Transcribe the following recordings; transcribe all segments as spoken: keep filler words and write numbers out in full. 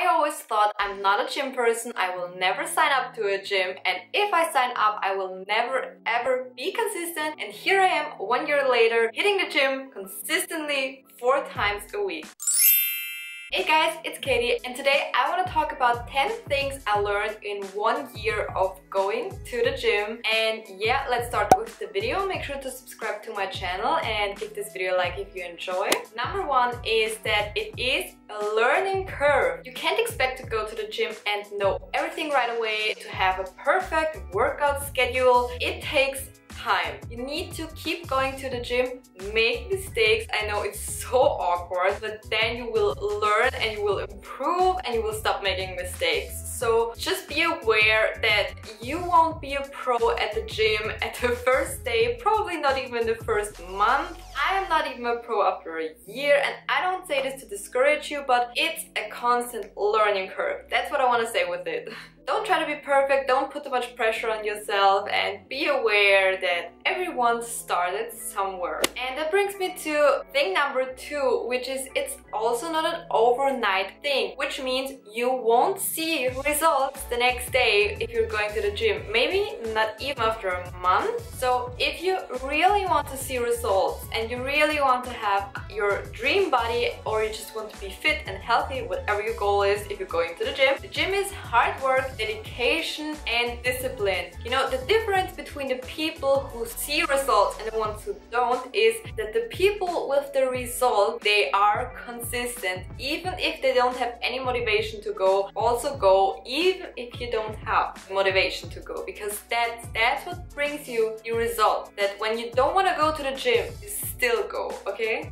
I always thought I'm not a gym person, I will never sign up to a gym, and if I sign up I will never ever be consistent, and here I am one year later hitting the gym consistently four times a week. Hey guys, it's Katie, and today I want to talk about ten things I learned in one year of going to the gym. And yeah, let's start with the video. Make sure to subscribe to my channel and give this video a like if you enjoy. Number one is that it is a learning curve. You can't expect to go to the gym and know everything right away, to have a perfect workout schedule. It takes time. You need to keep going to the gym, make mistakes. I know it's so awkward, but then you will learn and you will improve and you will stop making mistakes. So just be aware that you won't be a pro at the gym at the first day, probably not even the first month. I am not even a pro after a year, and I don't say this to discourage you, but it's a constant learning curve. That's what I want to say with it. Don't try to be perfect, don't put too much pressure on yourself, and be aware that everyone started somewhere. And that brings me to thing number two, which is it's also not an overnight thing, which means you won't see results the next day if you're going to the gym. Maybe not even after a month. So if you really want to see results and you really want to have your dream body, or you just want to be fit and healthy, whatever your goal is, if you're going to the gym, the gym is hard work, dedication and discipline. You know, the difference between the people who see results and the ones who don't is that the people with the result, they are consistent. Even if they don't have any motivation to go, also go, even if you don't have motivation to go, because that's, that's what brings you your result. That when you don't want to go to the gym, you still go, okay?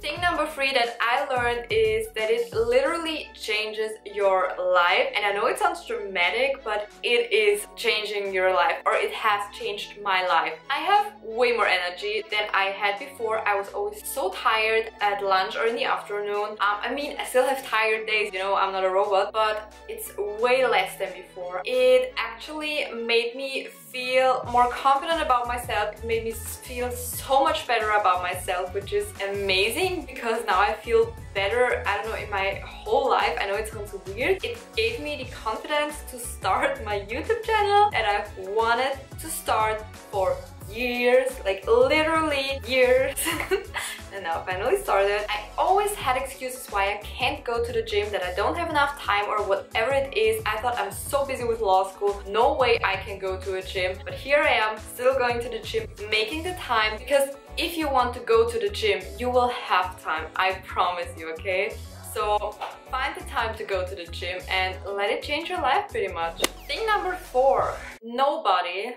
Thing number three that I learned is that it literally changes your life, and I know it sounds dramatic, but it is changing your life, or it has changed my life. I have way more energy than I had before. I was always so tired at lunch or in the afternoon. Um, I mean, I still have tired days, you know, I'm not a robot, but it's way less than before. It actually made me feel more confident about myself. It made me feel so much better about myself, which is amazing, because now I feel better, I don't know, in my whole life. I know it sounds weird. It gave me the confidence to start my YouTube channel that I've wanted to start for years, like literally years. And now I finally started. I always had excuses why I can't go to the gym, that I don't have enough time or whatever it is. I thought I'm so busy with law school, no way I can go to a gym. But here I am, still going to the gym, making the time, because if you want to go to the gym, you will have time, I promise you, okay? So find the time to go to the gym and let it change your life pretty much. Thing number four, nobody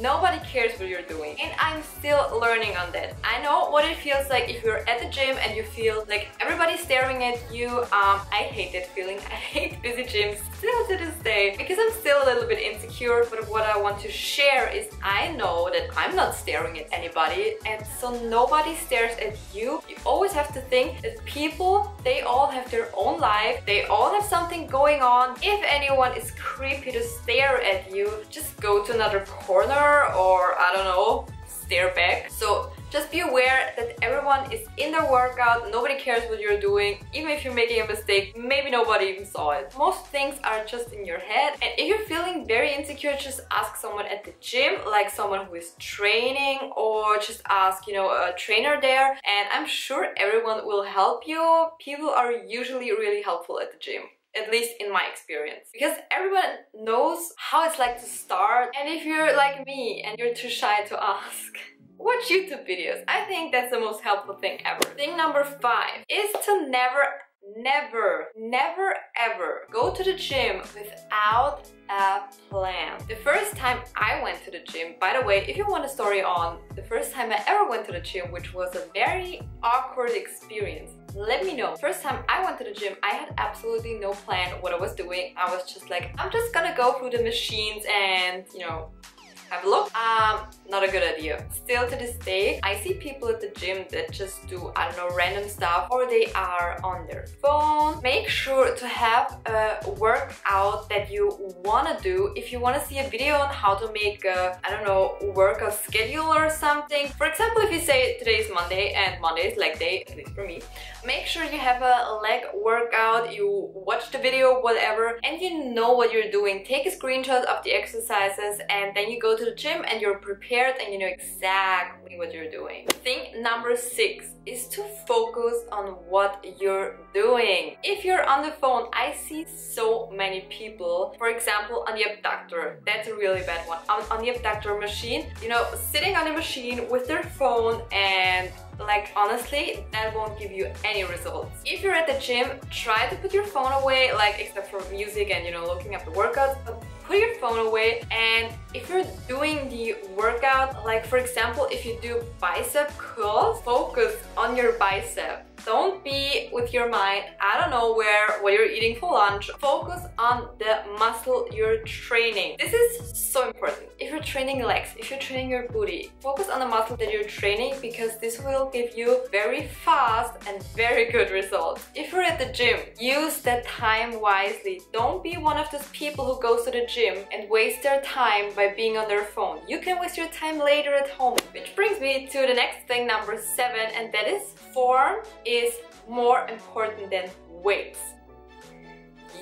Nobody cares what you're doing, and I'm still learning on that. I know what it feels like if you're at the gym and you feel like everybody's staring at you. Um, I hate that feeling. I hate busy gyms still to this day, because I'm still a little bit insecure. But what I want to share is I know that I'm not staring at anybody, and so nobody stares at you. You always have to think that people, they all have their own life. They all have something going on. If anyone is creepy to stare at you, just go to another corner, or I don't know, stare back. So just be aware that everyone is in their workout, nobody cares what you're doing. Even if you're making a mistake, maybe nobody even saw it. Most things are just in your head, and if you're feeling very insecure, just ask someone at the gym, like someone who is training, or just ask, you know, a trainer there, and I'm sure everyone will help you. People are usually really helpful at the gym, at least in my experience, because everyone knows how it's like to start. And if you're like me and you're too shy to ask, watch YouTube videos. I think that's the most helpful thing ever. Thing number five is to never, never, never ever go to the gym without a plan. The first time I went to the gym, by the way, if you want a story on the first time I ever went to the gym, which was a very awkward experience, let me know. First time I went to the gym, I had absolutely no plan what I was doing. I was just like, I'm just gonna go through the machines and, you know, have a look. Um, not a good idea. Still to this day, I see people at the gym that just do, I don't know, random stuff, or they are on their phone. Make sure to have a workout that you wanna do. If you wanna see a video on how to make a, I don't know, workout schedule or something. For example, if you say today is Monday and Monday is leg day, at least for me, make sure you have a leg workout, you watch the video, whatever, and you know what you're doing. Take a screenshot of the exercises and then you go to the gym and you're prepared and you know exactly what you're doing. Thing number six is to focus on what you're doing. If you're on the phone, I see so many people, for example, on the abductor. That's a really bad one. On, on the abductor machine, you know, sitting on the machine with their phone, and like honestly, that won't give you any results. If you're at the gym, try to put your phone away, like except for music and you know looking up the workouts, but put your phone away. And if you're doing the workout, like for example, if you do bicep curls, focus on your bicep. Don't be with your mind, I don't know where, what you're eating for lunch. Focus on the muscle you're training. This is so important. If you're training legs, if you're training your booty, focus on the muscle that you're training, because this will give you very fast and very good results. If you're at the gym, use that time wisely. Don't be one of those people who goes to the gym and waste their time by being on their phone. You can waste your time later at home. Which brings me to the next thing, number seven, and that is form is more important than weights.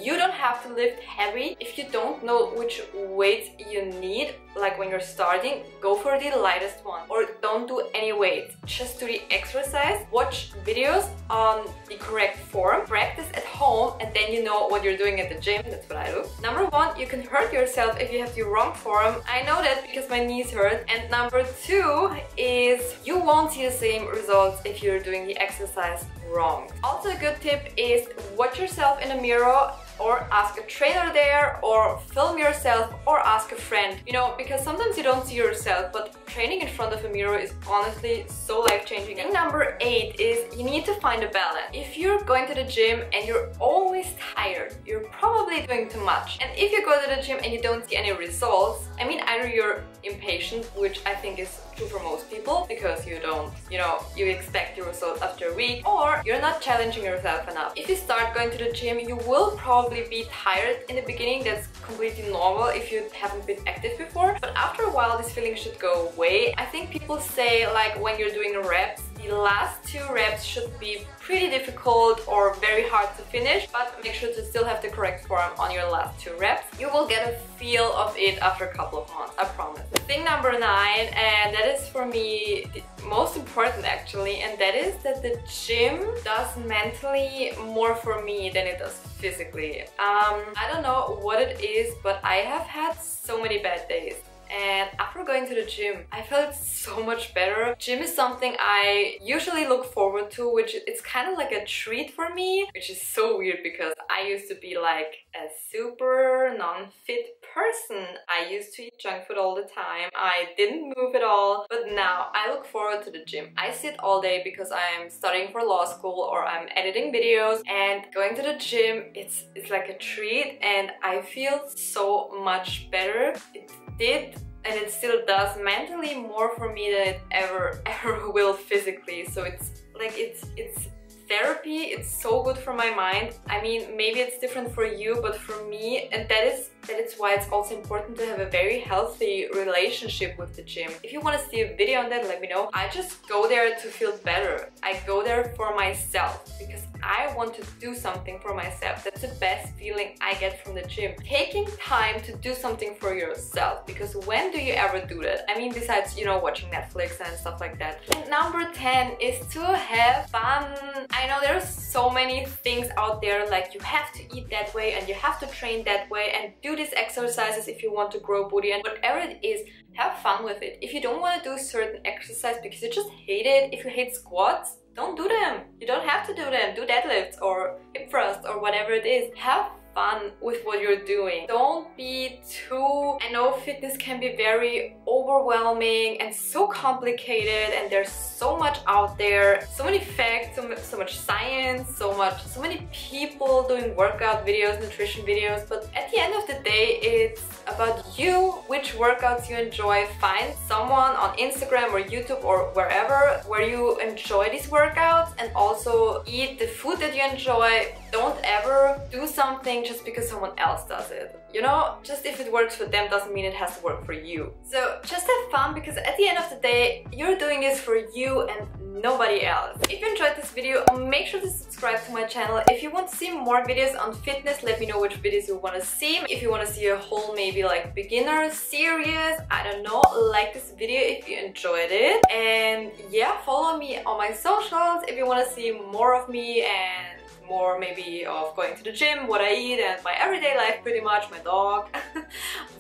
You don't have to lift heavy. If you don't know which weights you need, like when you're starting, go for the lightest one, or don't do any weights. Just do the exercise, watch videos on the correct form, practice at home, and then you know what you're doing at the gym. That's what I do. Number one, you can hurt yourself if you have the wrong form. I know that because my knees hurt. And number two is you won't see the same results if you're doing the exercise wrong. Also a good tip is watch yourself in a mirror, or ask a trainer there, or film yourself, or ask a friend. You know, because sometimes you don't see yourself, but training in front of a mirror is honestly so life-changing. Thing number eight is you need to find a balance. If you're going to the gym and you're always tired, you're probably doing too much. And if you go to the gym and you don't see any results, I mean, either you're impatient, which I think is true for most people, because you don't, you know, you expect your results after a week, or you're not challenging yourself enough. If you start going to the gym, you will probably be tired in the beginning. That's completely normal if you haven't been active before, but after a while this feeling should go away. I think people say, like, when you're doing reps, the last two reps should be pretty difficult or very hard to finish, but make sure to still have the correct form on your last two reps. You will get a feel of it after a couple of months, I promise. Thing number nine, and that is for me the most important actually, and that is that the gym does mentally more for me than it does physically. Um, I don't know what it is, but I have had so many bad days. And after going to the gym, I felt so much better. Gym is something I usually look forward to, which it's kind of like a treat for me, which is so weird because I used to be like a super non-fit person. I used to eat junk food all the time. I didn't move at all, but now I look forward to the gym. I sit all day because I'm studying for law school or I'm editing videos, and going to the gym, it's, it's like a treat, and I feel so much better. It did and it still does mentally more for me than it ever ever will physically. So it's like it's it's therapy. It's so good for my mind. I mean, maybe it's different for you, but for me, and that is that is why it's also important to have a very healthy relationship with the gym. If you want to see a video on that, let me know. I just go there to feel better. I go there for myself because I want to do something for myself. That's the best feeling I get from the gym. Taking time to do something for yourself, because when do you ever do that? I mean, besides, you know, watching Netflix and stuff like that. And number ten is to have fun. I know there's so many things out there, like you have to eat that way and you have to train that way and do these exercises if you want to grow booty and whatever it is. Have fun with it. If you don't want to do certain exercise because you just hate it, if you hate squats, don't do them. You don't have to do them. Do deadlifts or hip thrusts or whatever it is. Have fun with what you're doing. Don't be too... I know fitness can be very overwhelming and so complicated, and there's so much out there, so many facts, so, so much science, so much, so many people doing workout videos, nutrition videos, but at the end of the day, it's about you, which workouts you enjoy. Find someone on Instagram or YouTube or wherever where you enjoy these workouts, and also eat the food that you enjoy. Don't ever do something just because someone else does it. You know, just if it works for them doesn't mean it has to work for you. So just have fun, because at the end of the day, you're doing this for you and nobody else. If you enjoyed this video, make sure to subscribe to my channel. If you want to see more videos on fitness, let me know which videos you want to see. If you want to see a whole maybe like beginner series, I don't know, like this video if you enjoyed it. And yeah, follow me on my socials if you want to see more of me and more maybe of going to the gym, what I eat and my everyday life pretty much, my dog.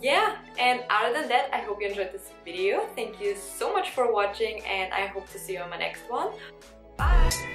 Yeah, and other than that, I hope you enjoyed this video. Thank you so much for watching, and I hope to see you on my next one. Bye!